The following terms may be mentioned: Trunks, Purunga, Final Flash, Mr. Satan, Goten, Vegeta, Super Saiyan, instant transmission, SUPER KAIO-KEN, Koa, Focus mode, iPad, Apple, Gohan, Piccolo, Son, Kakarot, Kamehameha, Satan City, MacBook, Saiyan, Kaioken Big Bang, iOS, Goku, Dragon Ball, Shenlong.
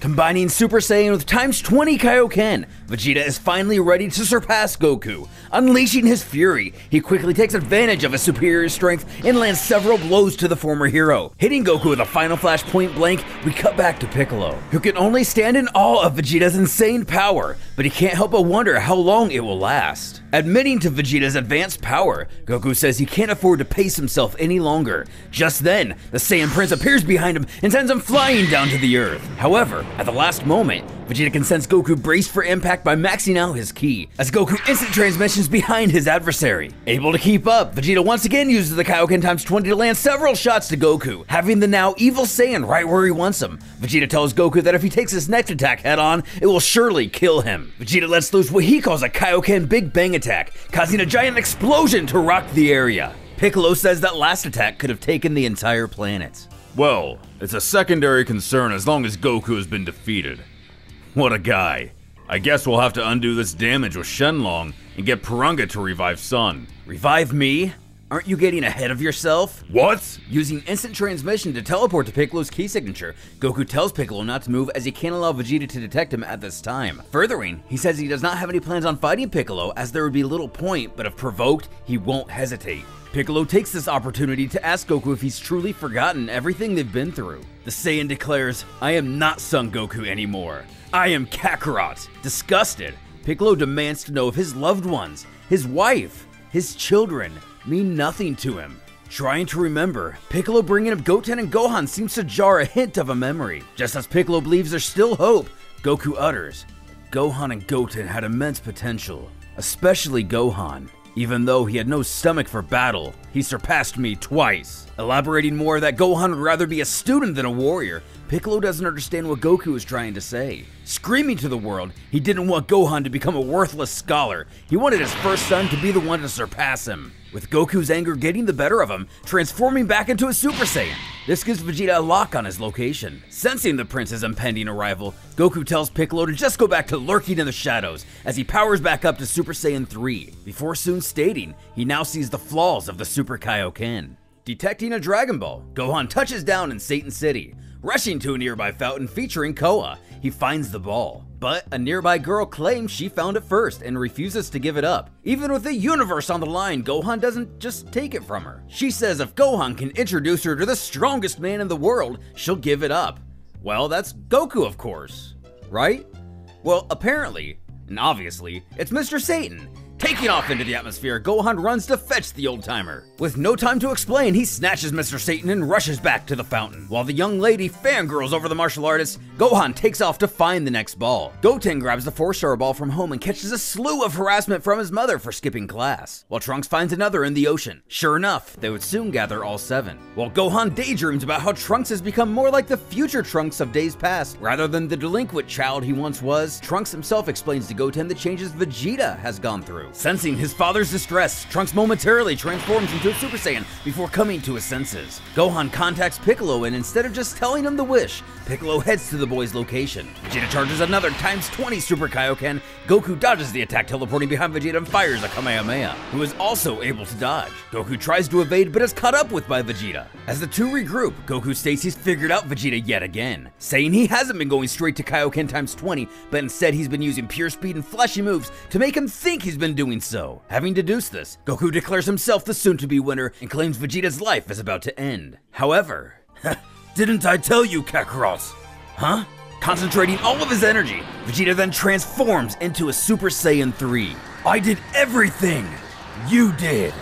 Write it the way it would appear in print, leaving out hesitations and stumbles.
Combining Super Saiyan with times 20 Kaioken, Vegeta is finally ready to surpass Goku. Unleashing his fury, he quickly takes advantage of his superior strength and lands several blows to the former hero. Hitting Goku with a Final Flash point blank, we cut back to Piccolo, who can only stand in awe of Vegeta's insane power, but he can't help but wonder how long it will last. Admitting to Vegeta's advanced power, Goku says he can't afford to pace himself any longer. Just then, the Saiyan Prince appears behind him and sends him flying down to the earth. However, at the last moment, Vegeta can sense Goku braced for impact by maxing out his ki, as Goku instant transmissions behind his adversary. Able to keep up, Vegeta once again uses the Kaioken times 20 to land several shots to Goku, having the now evil Saiyan right where he wants him. Vegeta tells Goku that if he takes his next attack head on, it will surely kill him. Vegeta lets loose what he calls a Kaioken Big Bang attack, causing a giant explosion to rock the area. Piccolo says that last attack could have taken the entire planet. Well, it's a secondary concern as long as Goku has been defeated. What a guy. I guess we'll have to undo this damage with Shenlong and get Purunga to revive Son. Revive me? Aren't you getting ahead of yourself? What? Using instant transmission to teleport to Piccolo's key signature, Goku tells Piccolo not to move as he can't allow Vegeta to detect him at this time. Furthering, he says he does not have any plans on fighting Piccolo as there would be little point, but if provoked, he won't hesitate. Piccolo takes this opportunity to ask Goku if he's truly forgotten everything they've been through. The Saiyan declares, "I am not Son Goku anymore. I am Kakarot." Disgusted, Piccolo demands to know if his loved ones, his wife, his children mean nothing to him. Trying to remember, Piccolo bringing up Goten and Gohan seems to jar a hint of a memory. Just as Piccolo believes there's still hope, Goku utters, "Gohan and Goten had immense potential, especially Gohan. Even though he had no stomach for battle, he surpassed me twice." Elaborating more that Gohan would rather be a student than a warrior, Piccolo doesn't understand what Goku is trying to say. Screaming to the world, he didn't want Gohan to become a worthless scholar. He wanted his first son to be the one to surpass him. With Goku's anger getting the better of him, transforming back into a Super Saiyan. This gives Vegeta a lock on his location. Sensing the prince's impending arrival, Goku tells Piccolo to just go back to lurking in the shadows as he powers back up to Super Saiyan 3, before soon stating he now sees the flaws of the Super Kaioken. Detecting a Dragon Ball, Gohan touches down in Satan City. Rushing to a nearby fountain featuring Koa, he finds the ball. But a nearby girl claims she found it first and refuses to give it up. Even with the universe on the line, Gohan doesn't just take it from her. She says if Gohan can introduce her to the strongest man in the world, she'll give it up. Well, that's Goku, of course, right? Well, apparently, and obviously, it's Mr. Satan. Taking off into the atmosphere, Gohan runs to fetch the old-timer. With no time to explain, he snatches Mr. Satan and rushes back to the fountain. While the young lady fangirls over the martial artist, Gohan takes off to find the next ball. Goten grabs the 4-star ball from home and catches a slew of harassment from his mother for skipping class, while Trunks finds another in the ocean. Sure enough, they would soon gather all 7, while Gohan daydreams about how Trunks has become more like the future Trunks of days past, rather than the delinquent child he once was. Trunks himself explains to Goten the changes Vegeta has gone through. Sensing his father's distress, Trunks momentarily transforms into a Super Saiyan before coming to his senses. Gohan contacts Piccolo and instead of just telling him the wish, Piccolo heads to the boy's location. Vegeta charges another times 20 Super Kaioken. Goku dodges the attack, teleporting behind Vegeta and fires a Kamehameha, who is also able to dodge. Goku tries to evade but is caught up with by Vegeta. As the two regroup, Goku states he's figured out Vegeta yet again, saying he hasn't been going straight to Kaioken times 20, but instead he's been using pure speed and flashy moves to make him think he's been doing so. Having deduced this, Goku declares himself the soon-to-be winner and claims Vegeta's life is about to end. However, didn't I tell you, Kakarot? Huh? Concentrating all of his energy, Vegeta then transforms into a Super Saiyan 3. I did everything you did.